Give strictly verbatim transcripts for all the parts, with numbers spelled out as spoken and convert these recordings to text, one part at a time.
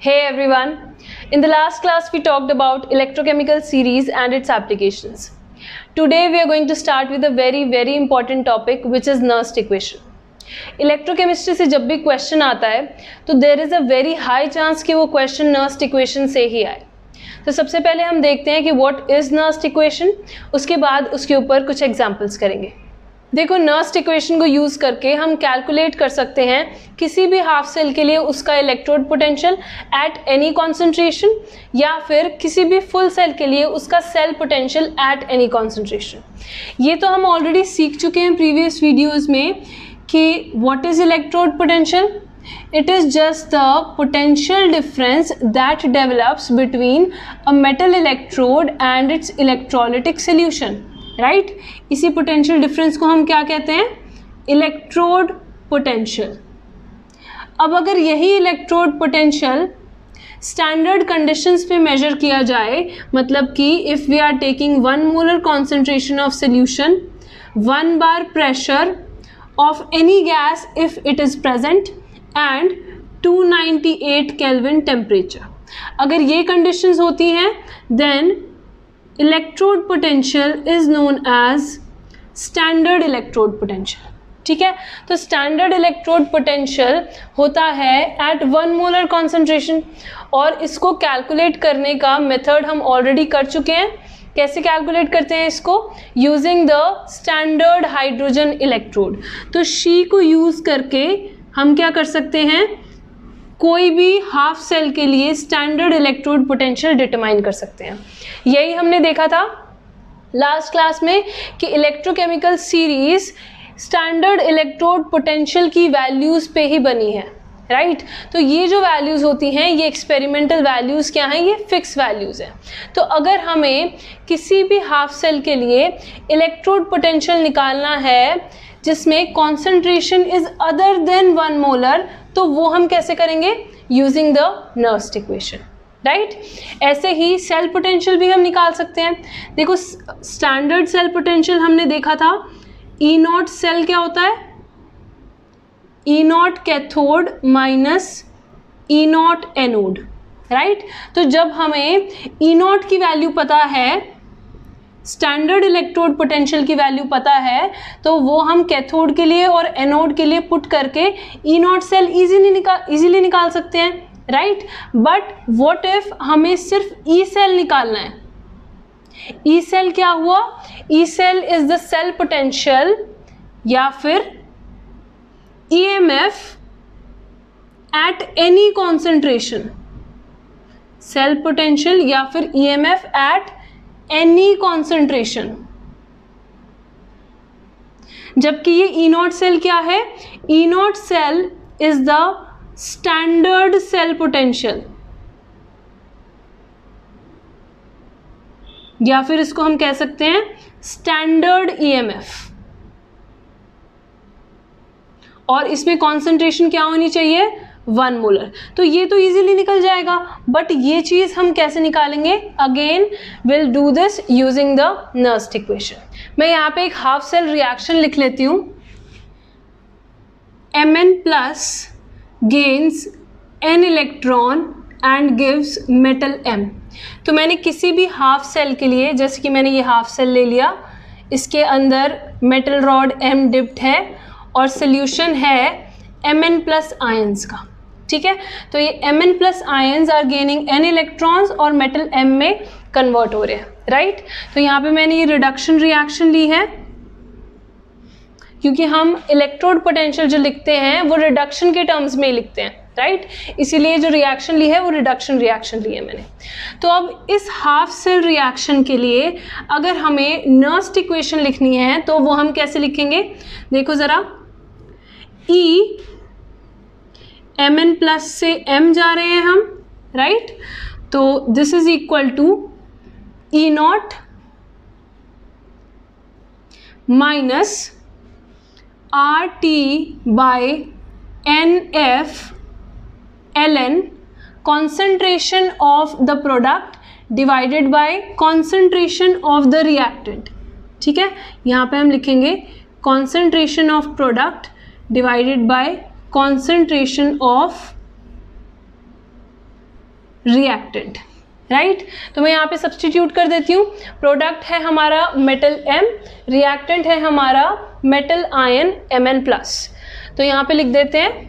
Hey everyone, in the last class we talked about electrochemical series and its applications. Today we are going to start with a very very important topic which is Nernst equation. Electrochemistry से जब भी question आता है तो there is a very high chance कि वो question Nernst equation से ही आए. तो सबसे पहले हम देखते हैं कि व्हाट इज़ Nernst इक्वेशन, उसके बाद उसके ऊपर कुछ एग्जाम्पल्स करेंगे. देखो, Nernst इक्वेशन को यूज़ करके हम कैलकुलेट कर सकते हैं किसी भी हाफ सेल के लिए उसका electrode potential at any concentration, या फिर किसी भी फुल सेल के लिए उसका cell potential at any concentration. ये तो हम ऑलरेडी सीख चुके हैं प्रीवियस वीडियोस में कि what is electrode potential. It is just the potential difference that develops between a metal electrode and its electrolytic solution, right? इसी potential difference को हम क्या कहते हैं? Electrode potential. अब अगर यही electrode potential स्टैंडर्ड कंडीशंस पे मेजर किया जाए, मतलब कि if we are taking one molar concentration of solution, one bar pressure of any gas if it is present and two ninety eight kelvin temperature, अगर ये कंडीशंस होती हैं then electrode potential is known as standard electrode potential. ठीक है, तो standard electrode potential होता है eight one molar concentration, और इसको कैलकुलेट करने का मेथड हम ऑलरेडी कर चुके हैं. कैसे कैलकुलेट करते हैं इसको? Using the standard hydrogen electrode. तो शी को यूज़ करके हम क्या कर सकते हैं? कोई भी हाफ सेल के लिए स्टैंडर्ड इलेक्ट्रोड पोटेंशियल डिटरमाइन कर सकते हैं. यही हमने देखा था लास्ट क्लास में कि electrochemical series standard electrode potential की वैल्यूज़ पे ही बनी है, राइट right? तो ये जो वैल्यूज़ होती हैं ये एक्सपेरिमेंटल वैल्यूज़ क्या हैं? ये फिक्स वैल्यूज़ हैं. तो अगर हमें किसी भी हाफ सेल के लिए इलेक्ट्रोड पोटेंशियल निकालना है जिसमें concentration is other than one molar, तो वो हम कैसे करेंगे? Using the Nernst equation, right. ऐसे ही सेल पोटेंशियल भी हम निकाल सकते हैं. देखो, स्टैंडर्ड सेल पोटेंशियल हमने देखा था ई नॉट सेल क्या होता है? E not cathode minus E not anode, right. तो जब हमें ई नॉट की वैल्यू पता है, स्टैंडर्ड इलेक्ट्रोड पोटेंशियल की वैल्यू पता है, तो वो हम कैथोड के लिए और एनोड के लिए पुट करके ई नॉट सेल ईजीली निकाल ईजीली निकाल सकते हैं, राइट. बट व्हाट इफ हमें सिर्फ ई सेल निकालना है? ई सेल क्या हुआ? E cell is the cell potential या फिर E M F at any concentration, cell potential या फिर E M F at any concentration. जबकि ये ई नॉट सेल क्या है? E not cell is the standard cell potential, या फिर इसको हम कह सकते हैं स्टैंडर्ड E M F. और इसमें कॉन्सेंट्रेशन क्या होनी चाहिए? One molar. तो ये तो इजीली निकल जाएगा, बट ये चीज़ हम कैसे निकालेंगे? Again will do this using the Nernst equation. मैं यहाँ पे एक हाफ सेल रिएक्शन लिख लेती हूँ. Mn plus gains n electron and gives metal m. तो मैंने किसी भी हाफ सेल के लिए, जैसे कि मैंने ये हाफ सेल ले लिया, इसके अंदर मेटल रॉड m डिप्ड है और सोल्यूशन है Mn प्लस आयंस का. ठीक है, तो ये Mn plus ions are gaining n electrons और मेटल m में कन्वर्ट हो रहे हैं, राइट. तो यहाँ पे मैंने ये रिडक्शन रिएक्शन ली है, क्योंकि हम इलेक्ट्रोड पोटेंशियल जो लिखते हैं वो रिडक्शन के टर्म्स में ही लिखते हैं, राइट. इसीलिए जो रिएक्शन ली है वो रिडक्शन रिएक्शन ली है मैंने. तो अब इस हाफ सेल रिएक्शन के लिए अगर हमें Nernst इक्वेशन लिखनी है तो वो हम कैसे लिखेंगे? देखो ज़रा, E, Mn प्लस से m जा रहे हैं हम, राइट. तो this is equal to E naught minus R T by N F L N concentration of the product divided by concentration of the reactant. ठीक है, यहाँ पे हम लिखेंगे concentration of product divided by concentration of reactant, right right? तो मैं यहाँ पे सब्सटीट्यूट कर देती हूँ. प्रोडक्ट है हमारा मेटल M, रिएक्टेंट है हमारा मेटल आयन Mn प्लस. तो यहाँ पे लिख देते हैं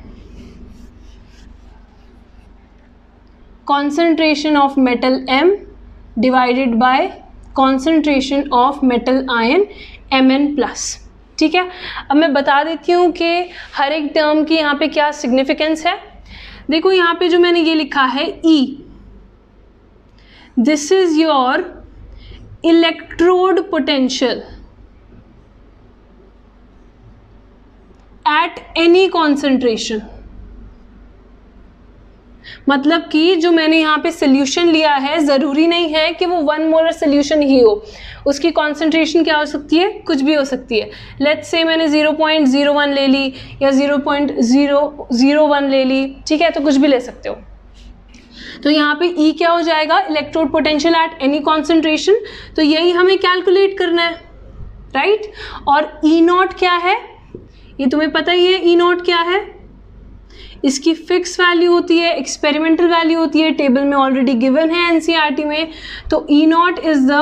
concentration of metal M divided by concentration of metal ion Mn plus. ठीक है, अब मैं बता देती हूँ कि हर एक टर्म की यहाँ पे क्या सिग्निफिकेंस है. देखो यहाँ पे जो मैंने ये लिखा है E, this is your electrode potential at any concentration. मतलब कि जो मैंने यहाँ पे सोल्यूशन लिया है ज़रूरी नहीं है कि वो वन मोलर सोल्यूशन ही हो, उसकी कॉन्सेंट्रेशन क्या हो सकती है, कुछ भी हो सकती है. लेट्स से मैंने ज़ीरो पॉइंट ज़ीरो वन ले ली या zero point zero zero one ले ली, ठीक है, तो कुछ भी ले सकते हो. तो यहाँ पे E क्या हो जाएगा, electrode potential at any concentration. तो यही हमें कैलकुलेट करना है, राइट right? और ई नॉट क्या है, ये तुम्हें पता ही है ई नॉट क्या है. इसकी फिक्स वैल्यू होती है, एक्सपेरिमेंटल वैल्यू होती है, टेबल में ऑलरेडी गिवन है एनसीईआरटी में. तो E naught is the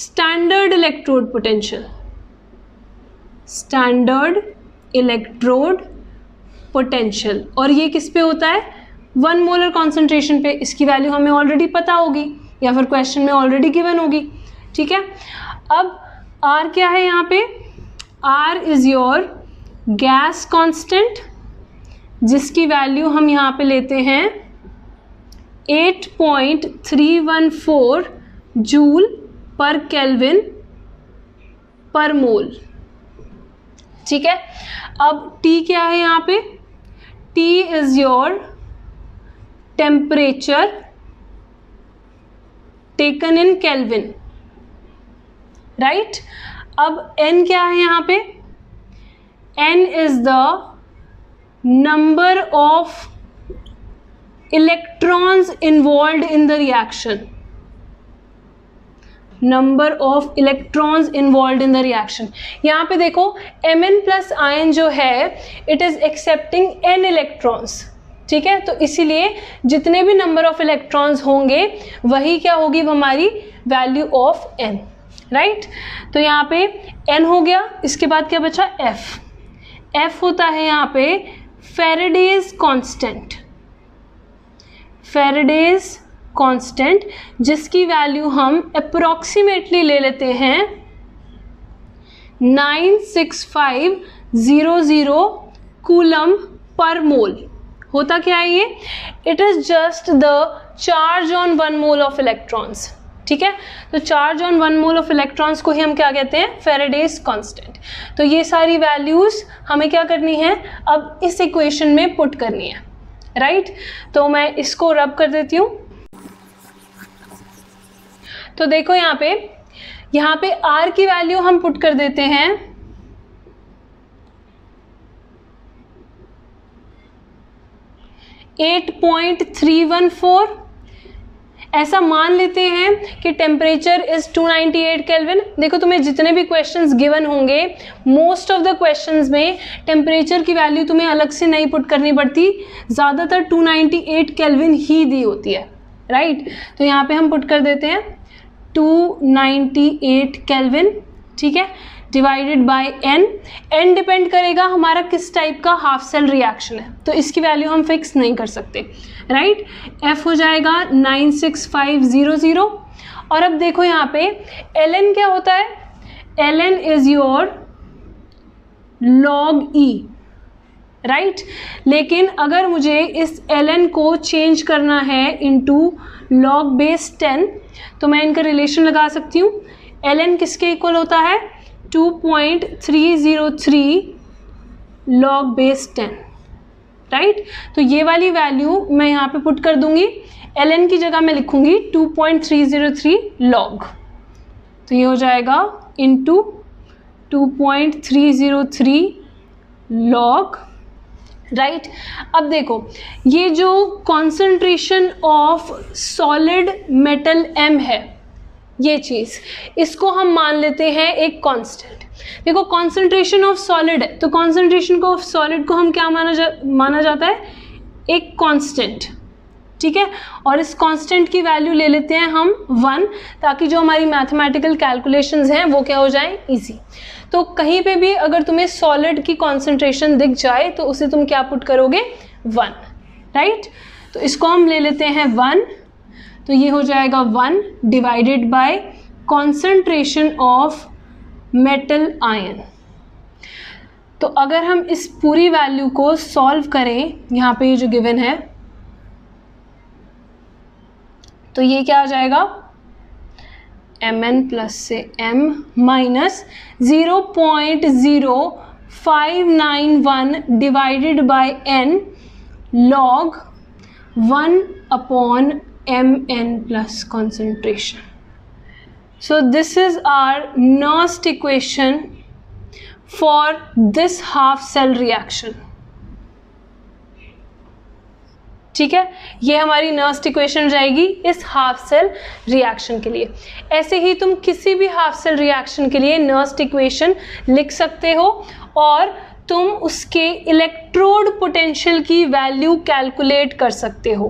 standard electrode potential, standard electrode potential. और ये किस पे होता है, वन मोलर कॉन्सेंट्रेशन पे. इसकी वैल्यू हमें ऑलरेडी पता होगी या फिर क्वेश्चन में ऑलरेडी गिवन होगी, ठीक है. अब आर क्या है यहाँ पे, R is your gas constant, जिसकी वैल्यू हम यहाँ पे लेते हैं eight point three one four joule per kelvin per mole, ठीक है. अब टी क्या है यहाँ पे, T is your temperature taken in kelvin, right. अब एन क्या है यहाँ पे, N is the number of electrons involved in the reaction, number of electrons involved in the reaction. यहाँ पे देखो Mn प्लस आयन जो है it is accepting n electrons, ठीक है. तो इसीलिए जितने भी नंबर ऑफ इलेक्ट्रॉन्स होंगे वही क्या होगी हमारी वैल्यू ऑफ n, राइट. तो यहाँ पे n हो गया, इसके बाद क्या बचा f. f होता है यहाँ पे फैराडेज कांस्टेंट, फैराडेज कांस्टेंट, जिसकी वैल्यू हम अप्रोक्सीमेटली ले लेते हैं nine six five zero zero coulomb per mole. होता क्या है ये, it is just the charge on one mole of electrons, ठीक है. तो charge on one mole of electrons को ही हम क्या कहते हैं, फैराडेज कांस्टेंट. तो ये सारी वैल्यूज़ हमें क्या करनी है, अब इस इक्वेशन में पुट करनी है, राइट right? तो मैं इसको रब कर देती हूँ. तो देखो यहाँ पे यहाँ पे R की वैल्यू हम पुट कर देते हैं eight point three one four. ऐसा मान लेते हैं कि temperature is two ninety eight kelvin. देखो तुम्हें जितने भी क्वेश्चंस गिवन होंगे मोस्ट ऑफ द क्वेश्चंस में टेम्परेचर की वैल्यू तुम्हें अलग से नहीं पुट करनी पड़ती, ज़्यादातर टू नाइंटी एट केल्विन ही दी होती है, राइट right? तो यहाँ पे हम पुट कर देते हैं टू नाइंटी एट केल्विन, ठीक है, divided by n. n depend करेगा हमारा किस टाइप का हाफ सेल रिएक्शन है, तो इसकी वैल्यू हम फिक्स नहीं कर सकते, राइट right? f हो जाएगा nine six five zero zero. और अब देखो यहाँ पे ln क्या होता है, ln is your log e, right right? लेकिन अगर मुझे इस ln को चेंज करना है इनटू log बेस टेन तो मैं इनका रिलेशन लगा सकती हूँ. ln किसके इक्वल होता है, two point three zero three log base ten, right. तो ये वाली वैल्यू मैं यहाँ पे पुट कर दूंगी, ln की जगह मैं लिखूंगी two point three zero three log. तो ये हो जाएगा into two point three zero three log, right right? अब देखो ये जो concentration of solid metal M है, ये चीज़ इसको हम मान लेते हैं एक कांस्टेंट. देखो कॉन्सेंट्रेशन ऑफ सॉलिड है तो कॉन्सेंट्रेशन को ऑफ सॉलिड को हम क्या माना जा माना जाता है, एक कांस्टेंट, ठीक है। और इस कांस्टेंट की वैल्यू ले लेते हैं हम वन, ताकि जो हमारी मैथमेटिकल कैलकुलेशंस हैं वो क्या हो जाए, इजी। तो कहीं पे भी अगर तुम्हें सॉलिड की कॉन्सेंट्रेशन दिख जाए तो उसे तुम क्या पुट करोगे, वन, राइट। तो इसको हम ले लेते हैं वन, तो ये हो जाएगा one divided by concentration of metal ion. तो अगर हम इस पूरी वैल्यू को सॉल्व करें, यहाँ पे ये जो गिवन है, तो ये क्या आ जाएगा, एम एन प्लस से M minus zero point zero five nine one divided by N log one upon M N plus concentration. So this is our Nernst equation for this half cell reaction, ठीक है। ये हमारी Nernst equation रहेगी इस half cell reaction के लिए। ऐसे ही तुम किसी भी हाफ सेल रिएक्शन के लिए नर्स्ट इक्वेशन लिख सकते हो और तुम उसके इलेक्ट्रोड पोटेंशियल की वैल्यू कैलकुलेट कर सकते हो,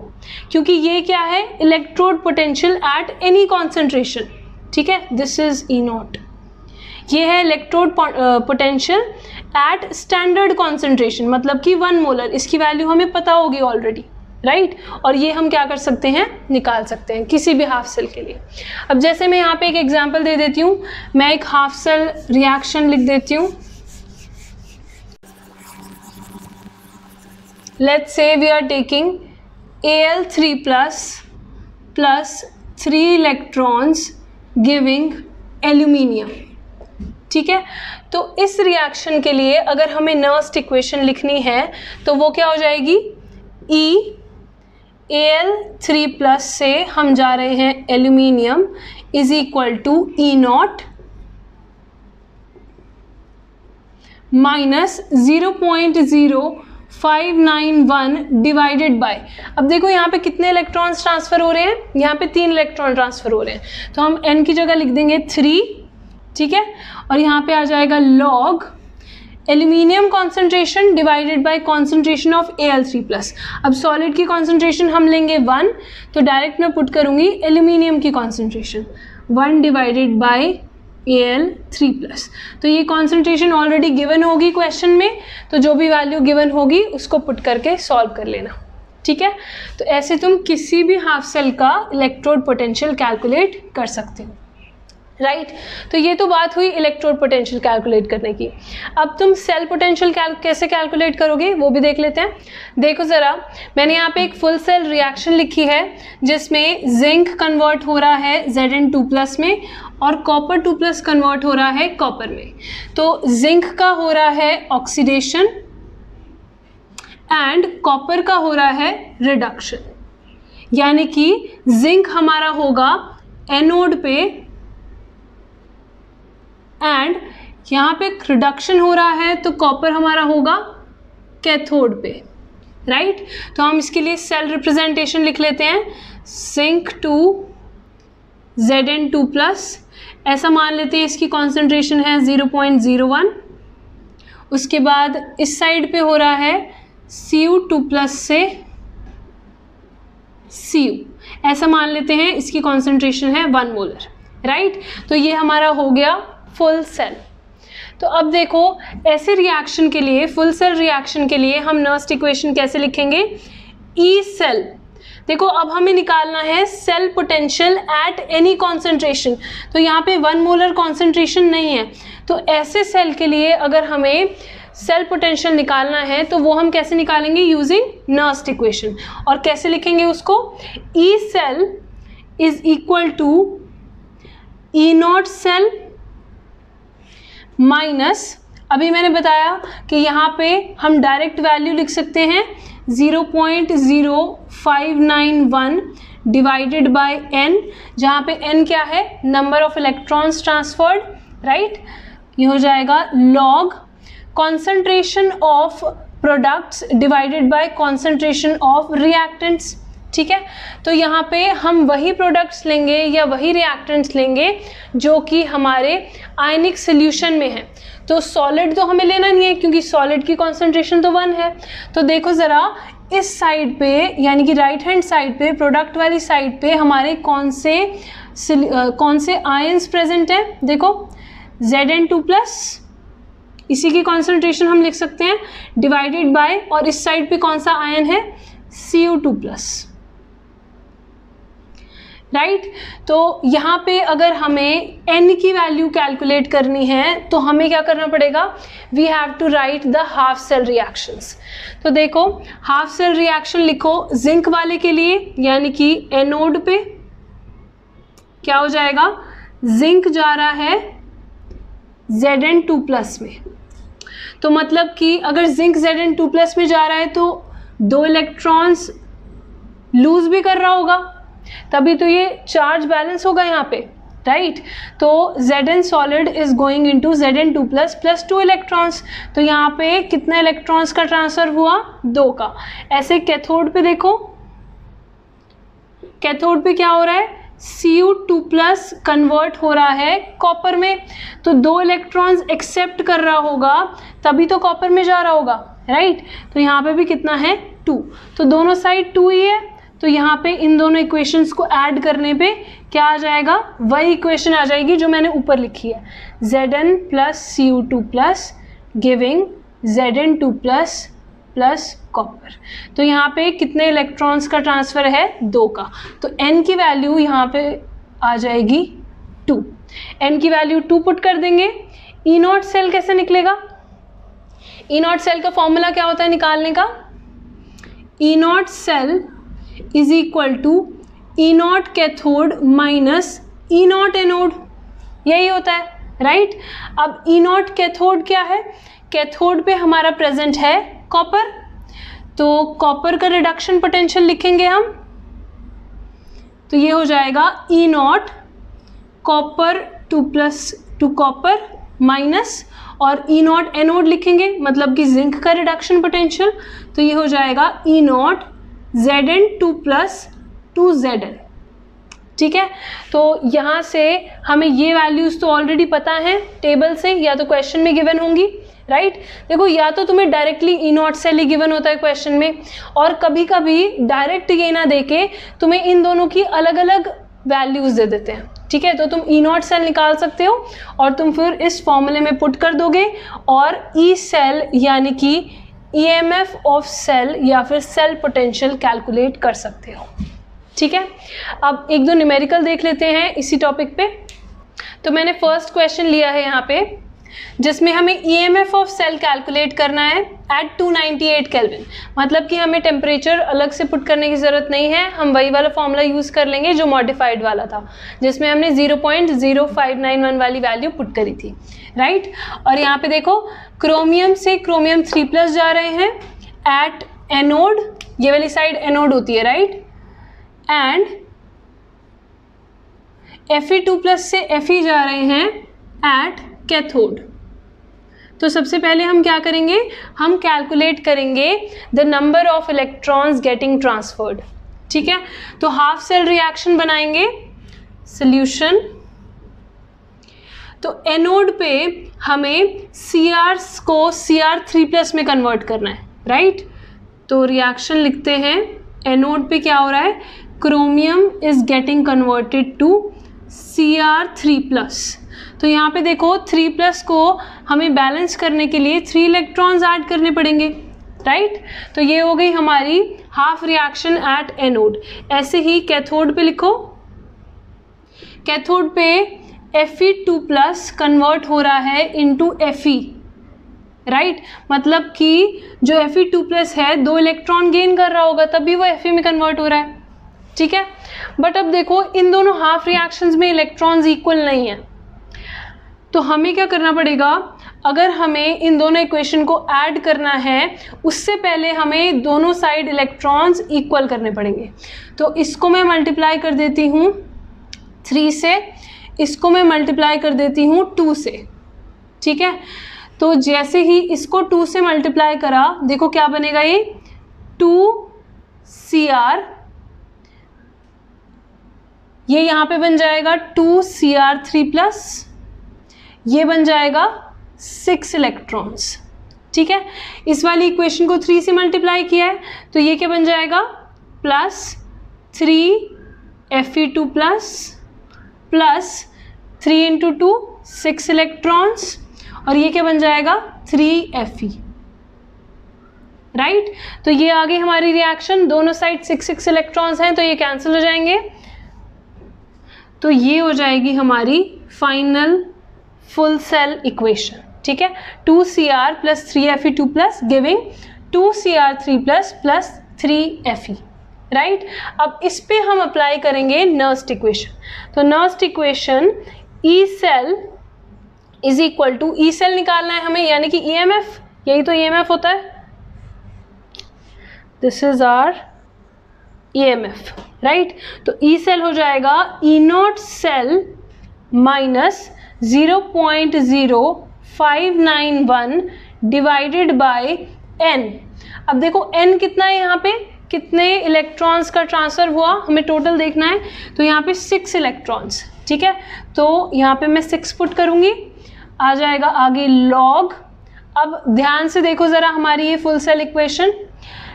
क्योंकि ये क्या है, electrode potential at any concentration, ठीक है। दिस इज ई नॉट, ये है electrode potential at standard concentration, मतलब कि वन मोलर। इसकी वैल्यू हमें पता होगी ऑलरेडी, राइट। और ये हम क्या कर सकते हैं, निकाल सकते हैं किसी भी हाफ सेल के लिए। अब जैसे मैं यहाँ पे एक एग्जांपल दे देती हूँ, मैं एक हाफ सेल रिएक्शन लिख देती हूँ। Let's say we are taking A L three plus plus three electrons giving aluminium, ठीक है। तो इस रिएक्शन के लिए अगर हमें नर्स्ट इक्वेशन लिखनी है तो वो क्या हो जाएगी, E एल थ्री प्लस से हम जा रहे हैं aluminium is equal to E naught minus zero point zero five nine one divided by, अब देखो यहाँ पे कितने इलेक्ट्रॉन्स ट्रांसफ़र हो रहे हैं, यहाँ पे तीन इलेक्ट्रॉन ट्रांसफ़र हो रहे हैं, तो हम N की जगह लिख देंगे थ्री, ठीक है। और यहाँ पे आ जाएगा log aluminium concentration divided by concentration of A L three plus. अब सॉलिड की कॉन्सेंट्रेशन हम लेंगे वन, तो डायरेक्ट मैं पुट करूँगी एल्यूमिनियम की concentration one divided by A L three plus. तो ये कॉन्सेंट्रेशन ऑलरेडी गिवन होगी क्वेश्चन में, तो जो भी वैल्यू गिवन होगी उसको पुट करके सॉल्व कर लेना, ठीक है। तो ऐसे तुम किसी भी हाफ सेल का इलेक्ट्रोड पोटेंशियल कैलकुलेट कर सकते हो, राइट right? तो ये तो बात हुई इलेक्ट्रोड पोटेंशियल कैलकुलेट करने की। अब तुम सेल पोटेंशियल कैल कैसे कैलकुलेट करोगे वो भी देख लेते हैं। देखो ज़रा, मैंने यहाँ पे एक फुल सेल रिएक्शन लिखी है जिसमें जिंक कन्वर्ट हो रहा है ज़ेड एन टू प्लस में और कॉपर टू प्लस कन्वर्ट हो रहा है कॉपर में। तो जिंक का हो रहा है ऑक्सीडेशन एंड कॉपर का हो रहा है रिडक्शन, यानी कि जिंक हमारा होगा एनोड पे एंड यहाँ पे रिडक्शन हो रहा है तो कॉपर हमारा होगा कैथोड पे, राइट right? तो हम इसके लिए सेल रिप्रेजेंटेशन लिख लेते हैं, zinc to Z N two plus, ऐसा मान लेते हैं इसकी कॉन्सेंट्रेशन है ज़ीरो पॉइंट ज़ीरो वन। उसके बाद इस साइड पे हो रहा है सी यू टू प्लस से सी यू, ऐसा मान लेते हैं इसकी कॉन्सेंट्रेशन है वन मोलर, राइट। तो ये हमारा हो गया फुल सेल। तो अब देखो, ऐसे रिएक्शन के लिए, फुल सेल रिएक्शन के लिए हम नर्स्ट इक्वेशन कैसे लिखेंगे, ई सेल। देखो अब हमें निकालना है cell potential at any concentration, तो यहाँ पे वन मोलर कॉन्सेंट्रेशन नहीं है, तो ऐसे सेल के लिए अगर हमें सेल पोटेंशियल निकालना है तो वो हम कैसे निकालेंगे, यूजिंग नर्स्ट इक्वेशन। और कैसे लिखेंगे उसको, E cell is equal to E not cell minus, अभी मैंने बताया कि यहाँ पे हम डायरेक्ट वैल्यू लिख सकते हैं zero point zero five nine one divided by n, जहाँ पे n क्या है, number of electrons transferred, right. ये हो जाएगा log concentration of products divided by concentration of reactants, ठीक है। तो यहाँ पे हम वही प्रोडक्ट्स लेंगे या वही रिएक्टेंट्स लेंगे जो कि हमारे आयनिक सोल्यूशन में है। तो सॉलिड तो हमें लेना नहीं है क्योंकि सॉलिड की कॉन्सेंट्रेशन तो वन है। तो देखो ज़रा, इस साइड पे यानी कि राइट हैंड साइड पे प्रोडक्ट वाली साइड पे हमारे कौन से कौन से आयंस प्रेजेंट है। देखो Z n टू प्लस इसी की कॉन्सेंट्रेशन हम लिख सकते हैं डिवाइडेड बाय, और इस साइड पे कौन सा आयन है C O two plus, right right? तो यहाँ पे अगर हमें n की वैल्यू कैलकुलेट करनी है तो हमें क्या करना पड़ेगा, we have to write the half cell reactions. तो देखो हाफ सेल रिएक्शन लिखो जिंक वाले के लिए यानी कि एनोड पे क्या हो जाएगा, जिंक जा रहा है Z n टू प्लस में, तो मतलब कि अगर zinc Z n two plus में जा रहा है तो दो इलेक्ट्रॉन्स लूज भी कर रहा होगा, तभी तो ये चार्ज बैलेंस होगा यहाँ पे, राइट right? तो Zn solid is going into Z n two plus plus two electrons, तो यहाँ पे कितने इलेक्ट्रॉन्स का ट्रांसफर हुआ, दो का। ऐसे कैथोड पे देखो, कैथोड पे क्या हो रहा है C O two plus convert हो रहा है कॉपर में, तो दो इलेक्ट्रॉन्स एक्सेप्ट कर रहा होगा तभी तो कॉपर में जा रहा होगा, राइट right? तो यहाँ पे भी कितना है टू, तो दोनों साइड टू ही है, तो यहाँ पे इन दोनों इक्वेशंस को ऐड करने पे क्या आ जाएगा, वही इक्वेशन आ जाएगी जो मैंने ऊपर लिखी है Z n plus C O two plus giving Z n two plus plus copper. तो यहाँ पे कितने इलेक्ट्रॉन्स का ट्रांसफर है, दो का, तो n की वैल्यू यहाँ पे आ जाएगी टू, n की वैल्यू टू पुट कर देंगे। ई नॉट सेल कैसे निकलेगा, ई नॉट सेल का फॉर्मूला क्या होता है निकालने का, E not cell is equal to E not cathode minus E not anode, यही होता है राइट right? अब ई नॉट कैथोड क्या है, कैथोड पे हमारा प्रेजेंट है कॉपर, तो कॉपर का रिडक्शन पोटेंशियल लिखेंगे हम, तो ये हो जाएगा E not copper two plus to copper minus, और ई नॉट एनोड लिखेंगे मतलब कि जिंक का रिडक्शन पोटेंशियल, तो ये हो जाएगा E not Z n two plus to Z n, ठीक है। तो यहाँ से हमें ये वैल्यूज़ तो ऑलरेडी पता हैं टेबल से या तो क्वेश्चन में गिवन होंगी, राइट right? देखो या तो तुम्हें डायरेक्टली ई नॉट सेल ही गिवन होता है क्वेश्चन में, और कभी कभी डायरेक्ट ये ना देके तुम्हें इन दोनों की अलग अलग वैल्यूज़ दे देते हैं, ठीक है। तो तुम ई नॉट सेल निकाल सकते हो और तुम फिर इस फॉर्मूले में पुट कर दोगे, और ई सेल यानी कि E M F of cell या फिर सेल पोटेंशियल कैलकुलेट कर सकते हो, ठीक है। अब एक दो न्यूमेरिकल देख लेते हैं इसी टॉपिक पे। तो मैंने फर्स्ट क्वेश्चन लिया है यहाँ पे जिसमें हमें E M F of cell calculate करना है at two ninety eight kelvin, मतलब कि हमें टेम्परेचर अलग से पुट करने की ज़रूरत नहीं है, हम वही वाला फॉर्मूला यूज़ कर लेंगे जो मॉडिफाइड वाला था जिसमें हमने zero point zero five nine one वाली वैल्यू पुट करी थी, राइट right? और यहाँ पे देखो क्रोमियम से क्रोमियम थ्री प्लस जा रहे हैं एट एनोड, ये वाली साइड एनोड होती है right, and F E two plus से एफई जा रहे हैं एट कैथोड। तो सबसे पहले हम क्या करेंगे, हम कैलकुलेट करेंगे the number of electrons getting transferred, ठीक है। तो हाफ सेल रिएक्शन बनाएंगे सॉल्यूशन, तो एनोड पे हमें सी आर को सी आर थ्री प्लस में कन्वर्ट करना है, राइट right? तो रिएक्शन लिखते हैं, एनोड पे क्या हो रहा है chromium is getting converted to C R three plus, तो यहाँ पे देखो थ्री प्लस को हमें बैलेंस करने के लिए थ्री इलेक्ट्रॉन्स ऐड करने पड़ेंगे, राइट right? तो ये हो गई हमारी हाफ रिएक्शन एट एनोड। ऐसे ही कैथोड पे लिखो, कैथोड पे F E two plus convert हो रहा है इनटू एफ ई, राइट, मतलब कि जो एफ ई टू प्लस है दो इलेक्ट्रॉन गेन कर रहा होगा तभी वो एफ ई में कन्वर्ट हो रहा है, ठीक है। बट अब देखो इन दोनों हाफ रिएक्शंस में इलेक्ट्रॉन्स इक्वल नहीं है, तो हमें क्या करना पड़ेगा, अगर हमें इन दोनों इक्वेशन को ऐड करना है उससे पहले हमें दोनों साइड इलेक्ट्रॉन्स इक्वल करने पड़ेंगे। तो इसको मैं मल्टीप्लाई कर देती हूँ थ्री से, इसको मैं मल्टीप्लाई कर देती हूँ टू से, ठीक है। तो जैसे ही इसको टू से मल्टीप्लाई करा देखो क्या बनेगा, ये टू सी आर, ये यहाँ पे बन जाएगा two C R three plus, ये बन जाएगा सिक्स इलेक्ट्रॉन्स, ठीक है। इस वाली इक्वेशन को थ्री से मल्टीप्लाई किया है तो ये क्या बन जाएगा, plus three F E two plus plus three into two six electrons, और ये क्या बन जाएगा थ्री एफ ई, राइट। तो ये आ गई हमारी रिएक्शन, दोनों साइड सिक्स सिक्स इलेक्ट्रॉन्स हैं तो ये कैंसिल हो जाएंगे, तो ये हो जाएगी हमारी फाइनल फुल सेल इक्वेशन, ठीक है। Two C R plus three F E two plus giving two C R three plus plus three F E, right. अब इस पे हम अप्लाई करेंगे नर्स्ट इक्वेशन, तो Nernst equation E cell is equal to, E cell निकालना है हमें यानी कि ई एम एफ, यही तो ई एम एफ होता है, this is R E M F, right. तो ई सेल हो जाएगा E not cell minus zero point zero five nine one divided by n। अब देखो n कितना है, यहाँ पे कितने इलेक्ट्रॉन्स का ट्रांसफ़र हुआ हमें टोटल देखना है, तो यहाँ पे सिक्स इलेक्ट्रॉन्स, ठीक है। तो यहाँ पे मैं सिक्स पुट करूँगी, आ जाएगा आगे लॉग। अब ध्यान से देखो ज़रा हमारी ये full cell equation,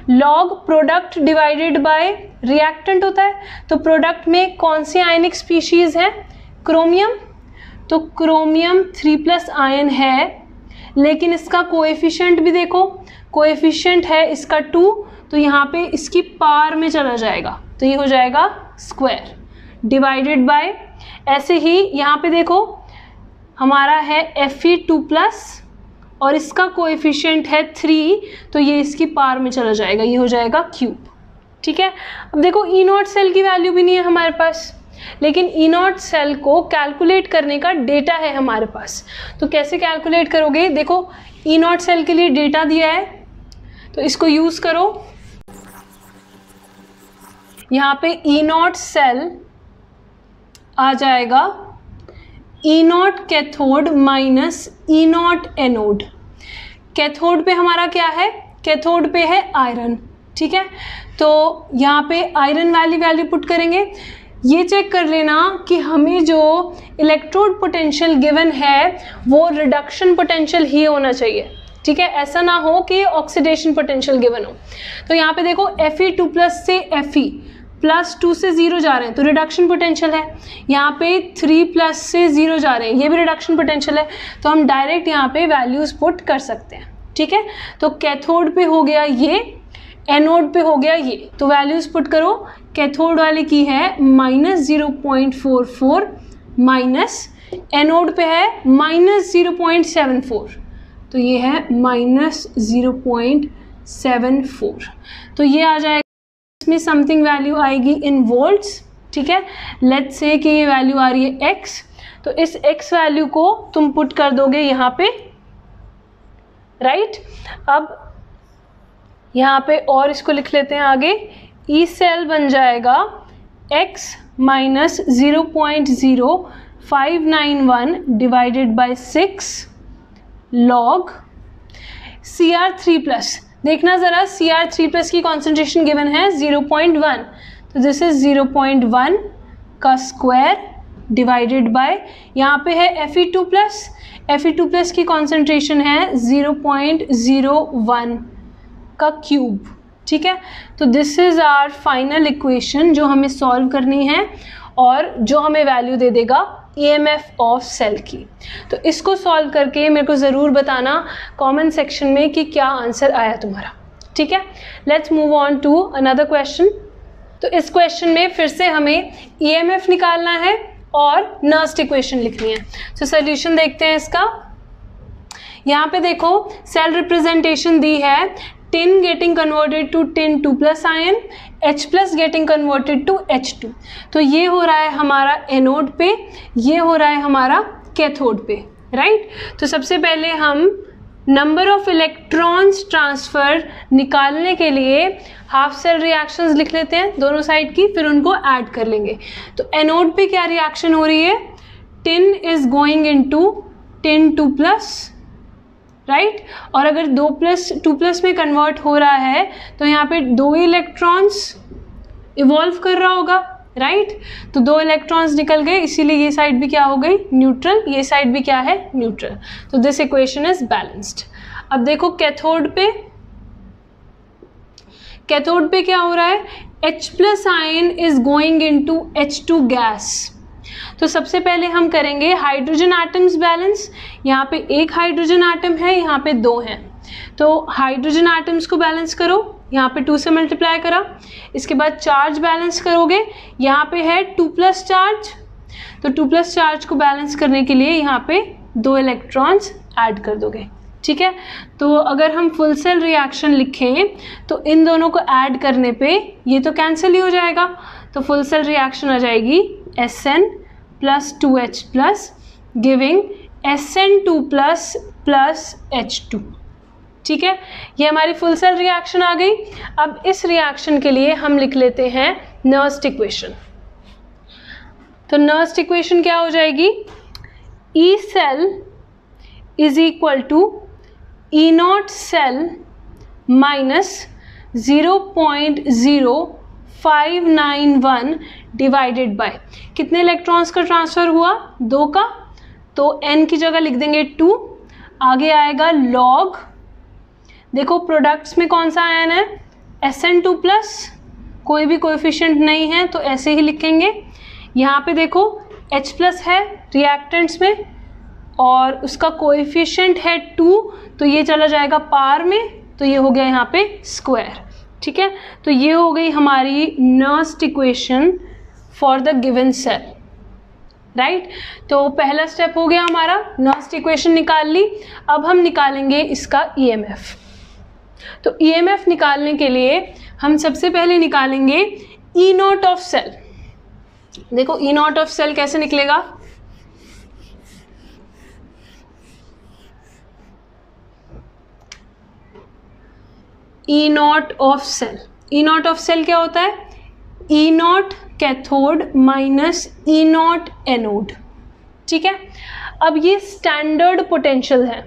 log product divided by reactant होता है, तो प्रोडक्ट में कौन सी आयनिक स्पीशीज़ है, क्रोमियम, तो क्रोमियम थ्री प्लस आयन है, लेकिन इसका कोएफिशिएंट भी देखो, कोएफिशिएंट है इसका टू, तो यहाँ पे इसकी पार में चला जाएगा, तो ये हो जाएगा स्क्वायर डिवाइडेड बाय, ऐसे ही यहाँ पे देखो हमारा है एफ़ी टू प्लस और इसका कोएफिशिएंट है थ्री, तो ये इसकी पार में चला जाएगा, ये हो जाएगा क्यूब, ठीक है। अब देखो ई नॉट सेल की वैल्यू भी नहीं है हमारे पास, लेकिन ई नॉट सेल को कैलकुलेट करने का डेटा है हमारे पास, तो कैसे कैलकुलेट करोगे, देखो ई नॉट सेल के लिए डेटा दिया है तो इसको यूज़ करो। यहाँ पे ई नॉट सेल आ जाएगा E not cathode minus E not anode, cathode पे हमारा क्या है, कैथोड पे है आयरन, ठीक है। तो यहाँ पे आयरन वाली वैल्यू पुट करेंगे, ये चेक कर लेना कि हमें जो इलेक्ट्रोड पोटेंशियल गिवन है वो रिडक्शन पोटेंशियल ही होना चाहिए, ठीक है, ऐसा ना हो कि ऑक्सीडेशन पोटेंशियल गिवन हो। तो यहाँ पे देखो Fe टू प्लस से Fe प्लस टू से ज़ीरो जा रहे हैं तो रिडक्शन पोटेंशियल है, यहाँ पे थ्री प्लस से ज़ीरो जा रहे हैं ये भी रिडक्शन पोटेंशियल है, तो हम डायरेक्ट यहाँ पे वैल्यूज़ पुट कर सकते हैं, ठीक है। तो कैथोड पे हो गया ये, एनोड पे हो गया ये, तो वैल्यूज़ पुट करो, कैथोड वाले की है minus zero point four four minus, anode पे है minus zero point seven four, तो ये है minus zero point seven four, तो ये आ जाएगा, इसमें समथिंग वैल्यू आएगी इन वोल्ट्स, ठीक है। लेट्स से कि ये वैल्यू आ रही है एक्स, तो इस एक्स वैल्यू को तुम पुट कर दोगे यहाँ पे, राइट। अब यहाँ पे और इसको लिख लेते हैं आगे, ई सेल बन जाएगा x minus zero point zero five nine one divided by six log C R three plus, देखना ज़रा सी आर थ्री प्लस की कॉन्सेंट्रेशन गिवन है ज़ीरो पॉइंट वन, तो this is zero point one का square divided by, यहाँ पे है F E two plus, F E two plus की कॉन्सेंट्रेशन है ज़ीरो पॉइंट ज़ीरो वन का क्यूब, ठीक है। तो this is our final equation जो हमें सॉल्व करनी है और जो हमें वैल्यू दे देगा E M F of cell की। तो इसको सॉल्व करके मेरे को ज़रूर बताना कमेंट सेक्शन में कि क्या आंसर आया तुम्हारा, ठीक है। Let's move on to another question. तो इस क्वेश्चन में फिर से हमें ई एम एफ निकालना है और नर्स्ट इक्वेशन लिखनी है, तो सोल्यूशन देखते हैं इसका। यहाँ पे देखो सेल रिप्रेजेंटेशन दी है, tin getting converted to tin two plus ion, H plus getting converted to H two, तो ये हो रहा है हमारा एनोड पे, ये हो रहा है हमारा कैथोड पे, राइट right? तो सबसे पहले हम नंबर ऑफ इलेक्ट्रॉन्स ट्रांसफ़र निकालने के लिए हाफ सेल रिएक्शंस लिख लेते हैं दोनों साइड की, फिर उनको ऐड कर लेंगे। तो एनोड पे क्या रिएक्शन हो रही है, tin is going into tin two plus, right right? और अगर दो प्लस टू प्लस में कन्वर्ट हो रहा है तो यहाँ पे दो इलेक्ट्रॉन्स इवॉल्व कर रहा होगा, राइट right? तो दो इलेक्ट्रॉन्स निकल गए, इसीलिए ये साइड भी क्या हो गई, न्यूट्रल, ये साइड भी क्या है, न्यूट्रल। तो दिस इक्वेशन इज बैलेंस्ड। अब देखो कैथोड पे, कैथोड पे क्या हो रहा है, H plus ion is going into H two gas. तो सबसे पहले हम करेंगे हाइड्रोजन एटम्स बैलेंस. यहाँ पे एक हाइड्रोजन एटम है, यहाँ पे दो हैं, तो हाइड्रोजन एटम्स को बैलेंस करो. यहाँ पे टू से मल्टीप्लाई करा, इसके बाद चार्ज बैलेंस करोगे. यहाँ पे है टू प्लस चार्ज, तो टू प्लस चार्ज को बैलेंस करने के लिए यहाँ पे दो इलेक्ट्रॉन्स ऐड कर दोगे. ठीक है, तो अगर हम फुल सेल रिएक्शन लिखें तो इन दोनों को ऐड करने पे ये तो कैंसिल ही हो जाएगा, तो फुल सेल रिएक्शन आ जाएगी S N plus to H plus giving S N two plus plus H two. ठीक है, ये हमारी फुल सेल रिएक्शन आ गई. अब इस रिएक्शन के लिए हम लिख लेते हैं नर्स्ट इक्वेशन. तो नर्स्ट इक्वेशन क्या हो जाएगी, E cell is equal to E not cell minus zero point zero five nine one divided by कितने इलेक्ट्रॉन्स का ट्रांसफ़र हुआ, दो का, तो n की जगह लिख देंगे टू. आगे आएगा log, देखो प्रोडक्ट्स में कौन सा आयन है, S N टू प्लस, कोई भी कोएफिशिएंट नहीं है तो ऐसे ही लिखेंगे. यहाँ पे देखो H प्लस है रिएक्टेंट्स में और उसका कोएफिशिएंट है टू, तो ये चला जाएगा पार में, तो ये हो गया यहाँ पे स्क्वायर. ठीक है, तो ये हो गई हमारी Nernst equation for the given cell. Right, तो पहला स्टेप हो गया हमारा, नर्स्ट इक्वेशन निकाल ली. अब हम निकालेंगे इसका ईएमएफ. तो ईएमएफ निकालने के लिए हम सबसे पहले निकालेंगे ई नॉट ऑफ सेल. देखो ई नॉट ऑफ सेल कैसे निकलेगा, E not of cell. E not of cell क्या होता है, E not cathode minus E not anode. ठीक है, अब ये स्टैंडर्ड पोटेंशियल है.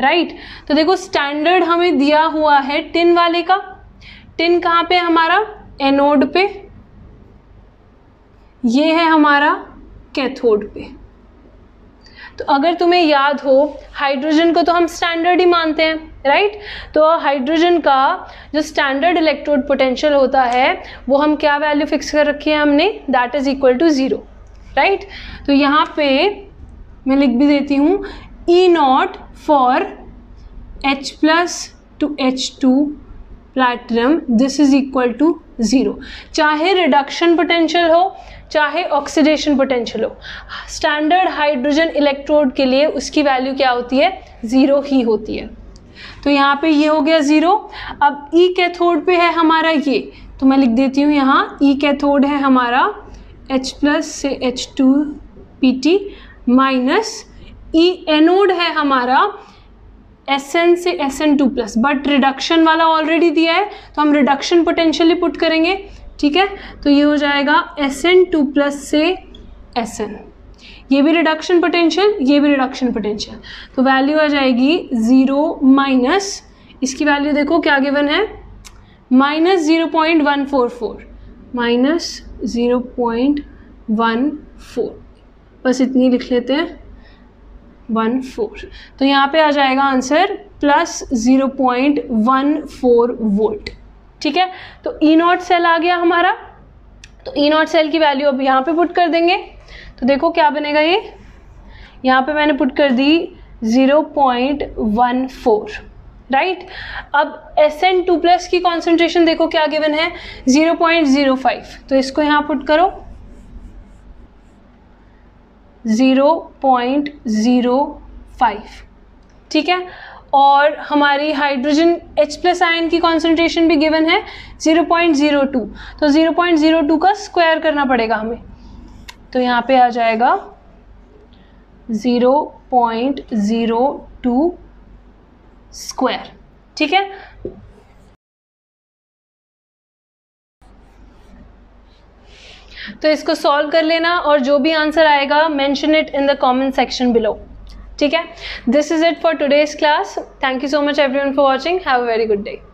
Right right? तो देखो स्टैंडर्ड हमें दिया हुआ है टिन वाले का. टिन कहाँ पे हमारा, एनोड पे, ये है हमारा कैथोड पे. तो अगर तुम्हें याद हो, हाइड्रोजन को तो हम स्टैंडर्ड ही मानते हैं. Right right? तो हाइड्रोजन का जो स्टैंडर्ड इलेक्ट्रोड पोटेंशियल होता है वो हम क्या वैल्यू फिक्स कर रखी है हमने, that is equal to zero. Right, तो यहाँ पे मैं लिख भी देती हूँ E not for H plus to H two platinum this is equal to zero. चाहे रिडक्शन पोटेंशियल हो चाहे ऑक्सीडेशन पोटेंशियल हो, स्टैंडर्ड हाइड्रोजन इलेक्ट्रोड के लिए उसकी वैल्यू क्या होती है, ज़ीरो ही होती है. तो यहाँ पे ये हो गया ज़ीरो. अब ई कैथोड पे है हमारा ये, तो मैं लिख देती हूँ यहाँ ई कैथोड है हमारा H प्लस से H two P T minus E anode है हमारा Sn से S N two plus, but reduction वाला ऑलरेडी दिया है तो हम रिडक्शन पोटेंशियल ही पुट करेंगे. ठीक है, तो ये हो जाएगा S N टू प्लस से Sn, ये भी रिडक्शन पोटेंशियल, ये भी रिडक्शन पोटेंशियल, तो वैल्यू आ जाएगी ज़ीरो माइनस, इसकी वैल्यू देखो क्या गिवन है, minus zero point one four four minus zero point one four बस इतनी लिख लेते हैं, वन फोर. तो यहाँ पे आ जाएगा answer plus zero point one four volt. ठीक है, तो ई नॉट सेल आ गया हमारा, तो ई नॉट सेल की वैल्यू अब यहाँ पे पुट कर देंगे. तो देखो क्या बनेगा, ये यहाँ पे मैंने पुट कर दी zero point one four. Right, अब S N टू प्लस की कॉन्सेंट्रेशन देखो क्या गिवन है, ज़ीरो पॉइंट ज़ीरो फाइव, तो इसको यहाँ पुट करो ज़ीरो पॉइंट ज़ीरो फाइव. ठीक है, और हमारी हाइड्रोजन H प्लस आयन की कॉन्सेंट्रेशन भी गिवन है ज़ीरो पॉइंट ज़ीरो टू, तो ज़ीरो पॉइंट ज़ीरो टू का स्क्वायर करना पड़ेगा हमें, तो यहाँ पे आ जाएगा zero point zero two square. ठीक है, तो इसको सॉल्व कर लेना और जो भी आंसर आएगा mention it in the comment section below. ठीक है, this is it for today's class. Thank you so much everyone for watching. Have a very good day.